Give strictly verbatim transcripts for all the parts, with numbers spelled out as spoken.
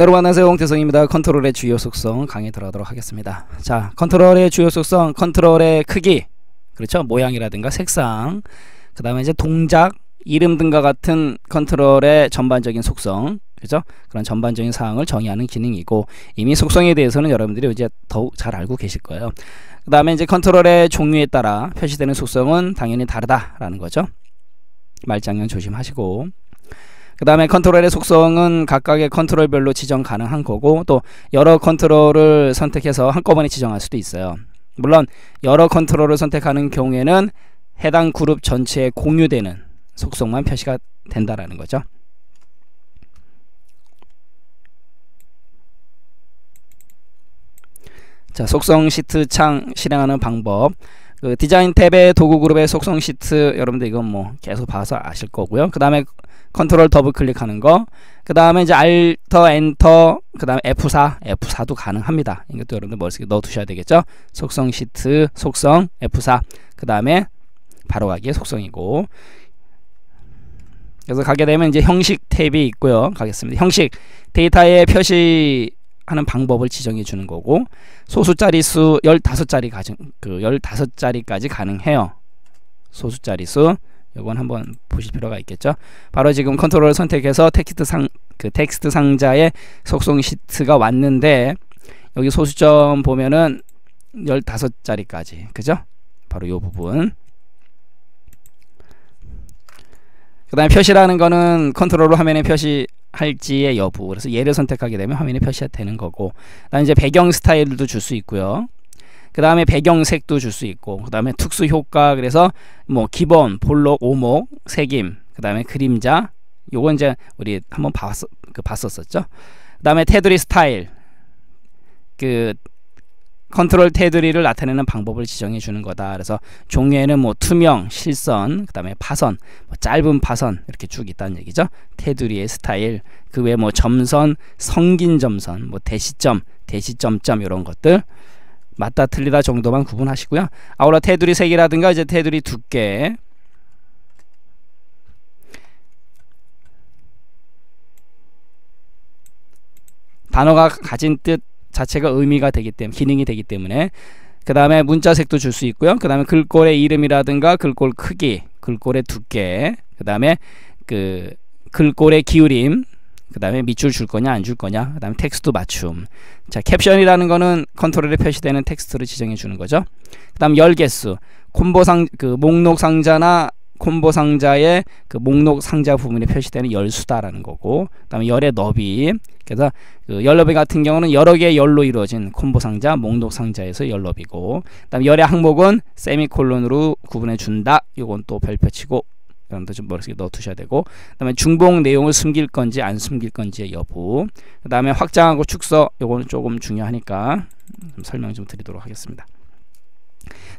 여러분 안녕하세요, 홍태성입니다. 컨트롤의 주요 속성 강의 들어가도록 하겠습니다. 자, 컨트롤의 주요 속성, 컨트롤의 크기, 그렇죠? 모양이라든가 색상, 그 다음에 이제 동작, 이름 등과 같은 컨트롤의 전반적인 속성, 그렇죠? 그런 전반적인 사항을 정의하는 기능이고, 이미 속성에 대해서는 여러분들이 이제 더욱 잘 알고 계실 거예요. 그 다음에 이제 컨트롤의 종류에 따라 표시되는 속성은 당연히 다르다라는 거죠. 말장난 조심하시고. 그 다음에 컨트롤의 속성은 각각의 컨트롤별로 지정 가능한 거고, 또 여러 컨트롤을 선택해서 한꺼번에 지정할 수도 있어요. 물론 여러 컨트롤을 선택하는 경우에는 해당 그룹 전체에 공유되는 속성만 표시가 된다라는 거죠. 자, 속성 시트 창 실행하는 방법. 그 디자인 탭의 도구 그룹의 속성 시트, 여러분들 이건 뭐 계속 봐서 아실 거고요. 그 다음에 컨트롤 더블 클릭하는 거, 그 다음에 이제 알터 엔터, 그 다음에 에프 사, 에프 사도 가능합니다. 이것도 여러분들 머릿속에 넣어 두셔야 되겠죠. 속성 시트, 속성, 에프 사, 그 다음에 바로 가기의 속성이고, 그래서 가게 되면 이제 형식 탭이 있고요. 가겠습니다. 형식, 데이터의 표시 하는 방법을 지정해 주는 거고, 소수 자릿수 십오 자리 가진, 그 십오 자리까지 가능해요. 소수 자릿수, 요건 한번 보실 필요가 있겠죠. 바로 지금 컨트롤을 선택해서 텍스트 상, 그 텍스트 상자에 속성 시트가 왔는데, 여기 소수점 보면은 십오 자리까지, 그죠? 바로 요 부분. 그 다음에 표시라는 거는 컨트롤로 화면에 표시 할지의 여부, 그래서 얘를 선택하게 되면 화면에 표시가 되는 거고, 그다음에 이제 배경 스타일도 줄 수 있고요. 그 다음에 배경색도 줄 수 있고, 그 다음에 특수 효과, 그래서 뭐 기본, 볼록, 오목, 색임, 그 다음에 그림자, 요건 이제 우리 한번 봤었, 그 봤었었죠. 그 다음에 테두리 스타일, 그 컨트롤 테두리를 나타내는 방법을 지정해 주는 거다. 그래서 종류에는 뭐 투명, 실선, 그 다음에 파선, 뭐 짧은 파선, 이렇게 쭉 있다는 얘기죠. 테두리의 스타일, 그 외에 뭐 점선, 성긴 점선, 뭐 대시점, 대시점점, 이런 것들 맞다 틀리다 정도만 구분하시고요. 아울러 테두리 색이라든가 이제 테두리 두께, 단어가 가진 뜻 자체가 의미가 되기 때문에, 기능이 되기 때문에, 그 다음에 문자색도 줄 수 있고요. 그 다음에 글꼴의 이름이라든가 글꼴 크기, 글꼴의 두께, 그 다음에 그 글꼴의 기울임, 그 다음에 밑줄 줄 거냐 안 줄 거냐, 그 다음에 텍스트 맞춤. 자, 캡션이라는 거는 컨트롤에 표시되는 텍스트를 지정해 주는 거죠. 그 다음 열 개수, 콤보 상, 그 목록 상자나 콤보 상자의 그 목록 상자 부분에 표시되는 열 수다라는 거고, 그 다음에 열의 너비, 그래서 그 열 너비 같은 경우는 여러 개의 열로 이루어진 콤보 상자, 목록 상자에서 열 너비고, 그 다음에 열의 항목은 세미콜론으로 구분해 준다. 요건 또 별표치고, 여러분도 좀 머릿속에 넣어 두셔야 되고, 그 다음에 중복 내용을 숨길 건지 안 숨길 건지의 여부, 그 다음에 확장하고 축소, 요거는 조금 중요하니까 좀 설명 좀 드리도록 하겠습니다.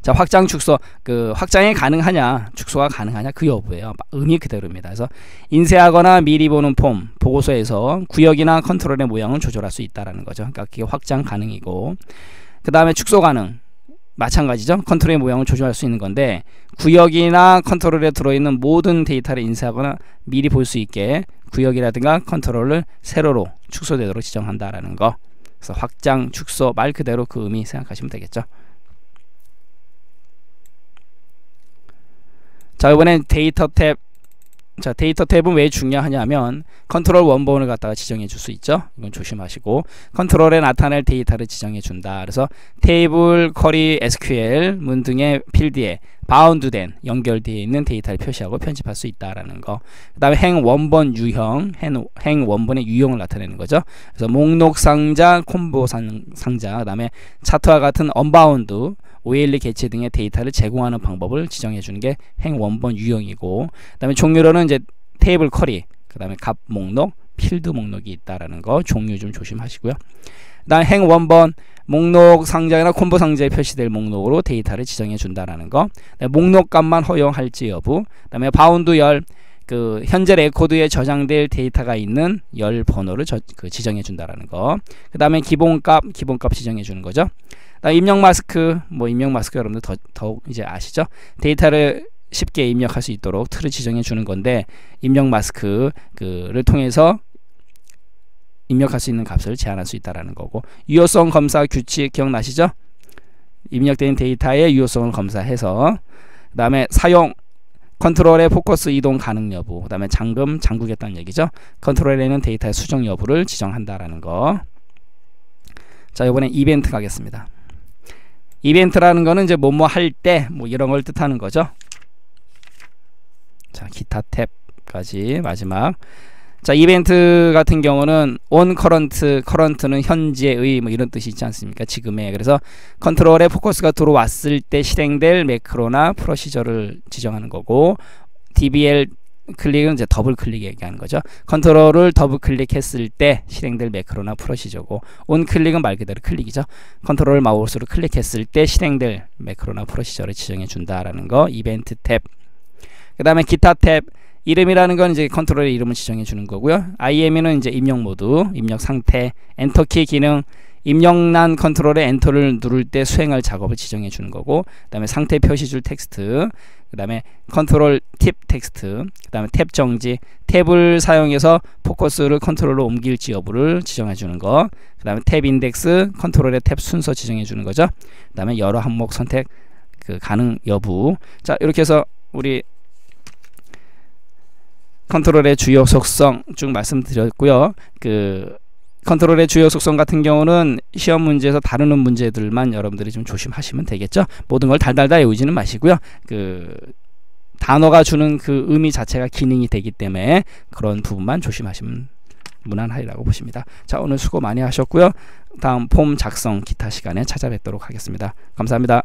자, 확장 축소, 그 확장이 가능하냐 축소가 가능하냐 그 여부예요. 의미 그대로입니다. 그래서 인쇄하거나 미리 보는 폼, 보고서에서 구역이나 컨트롤의 모양을 조절할 수 있다라는 거죠. 그러니까 그게 확장 가능이고, 그 다음에 축소 가능, 마찬가지죠. 컨트롤의 모양을 조절할 수 있는 건데, 구역이나 컨트롤에 들어있는 모든 데이터를 인쇄하거나 미리 볼 수 있게 구역이라든가 컨트롤을 세로로 축소되도록 지정한다라는 거. 그래서 확장, 축소, 말 그대로 그 의미 생각하시면 되겠죠. 자, 이번엔 데이터 탭. 자, 데이터 탭은 왜 중요하냐면 컨트롤 원본을 갖다가 지정해 줄 수 있죠. 이건 조심하시고, 컨트롤에 나타낼 데이터를 지정해 준다. 그래서 테이블, 쿼리, 에스큐엘 문 등의 필드에 바운드된, 연결되어 있는 데이터를 표시하고 편집할 수 있다라는 거. 그 다음에 행 원본 유형, 행, 행 원본의 유형을 나타내는 거죠. 그래서 목록 상자, 콤보 상, 상자, 그 다음에 차트와 같은 언바운드, 오엘이 개체 등의 데이터를 제공하는 방법을 지정해 주는 게 행 원본 유형이고, 그다음에 종류로는 이제 테이블 쿼리, 그다음에 값 목록, 필드 목록이 있다라는 거 종류 좀 조심하시고요. 그다음 행 원본, 목록 상자나 콤보 상자에 표시될 목록으로 데이터를 지정해 준다라는 거, 목록 값만 허용할지 여부, 그다음에 바운드 열, 그 현재 레코드에 저장될 데이터가 있는 열 번호를 저, 그 지정해 준다라는 거, 그 다음에 기본값, 기본값 지정해 주는 거죠. 그다음 입력 마스크, 뭐 입력 마스크 여러분들 더, 더욱 이제 아시죠. 데이터를 쉽게 입력할 수 있도록 틀을 지정해 주는 건데, 입력 마스크를 통해서 입력할 수 있는 값을 제한할 수 있다는 거고, 유효성 검사 규칙 기억나시죠? 입력된 데이터의 유효성을 검사해서, 그 다음에 사용 컨트롤의 포커스 이동 가능 여부, 그 다음에 잠금, 잠그겠다는 얘기죠. 컨트롤에는 데이터의 수정 여부를 지정한다라는 거. 자, 이번에 이벤트 가겠습니다. 이벤트라는 거는 이제 뭐뭐 할 때 뭐 이런 걸 뜻하는 거죠. 자, 기타 탭까지 마지막. 자, 이벤트 같은 경우는 on current, current는 현재의 뭐 이런 뜻이 있지 않습니까? 지금의. 그래서 컨트롤에 포커스가 들어왔을 때 실행될 매크로나 프로시저를 지정하는 거고, 디비엘 클릭은 이제 더블 클릭 얘기하는 거죠. 컨트롤을 더블 클릭했을 때 실행될 매크로나 프로시저고, 온 클릭은 말 그대로 클릭이죠. 컨트롤 마우스로 클릭했을 때 실행될 매크로나 프로시저를 지정해 준다라는 거. 이벤트 탭. 그 다음에 기타 탭. 이름이라는 건 이제 컨트롤의 이름을 지정해 주는 거고요. 아이엠이는 이제 입력 모드, 입력 상태, 엔터키 기능, 입력란 컨트롤에 엔터를 누를 때 수행할 작업을 지정해 주는 거고, 그 다음에 상태 표시줄 텍스트, 그 다음에 컨트롤 팁 텍스트, 그 다음에 탭 정지, 탭을 사용해서 포커스를 컨트롤로 옮길지 여부를 지정해 주는 거, 그 다음에 탭 인덱스, 컨트롤의 탭 순서 지정해 주는 거죠. 그 다음에 여러 항목 선택 그 가능 여부. 자, 이렇게 해서 우리 컨트롤의 주요 속성 쭉 말씀드렸고요. 그 컨트롤의 주요 속성 같은 경우는 시험 문제에서 다루는 문제들만 여러분들이 좀 조심하시면 되겠죠. 모든 걸 달달달 외우지는 마시고요. 그 단어가 주는 그 의미 자체가 기능이 되기 때문에 그런 부분만 조심하시면 무난하리라고 보십니다. 자, 오늘 수고 많이 하셨고요. 다음 폼 작성 기타 시간에 찾아뵙도록 하겠습니다. 감사합니다.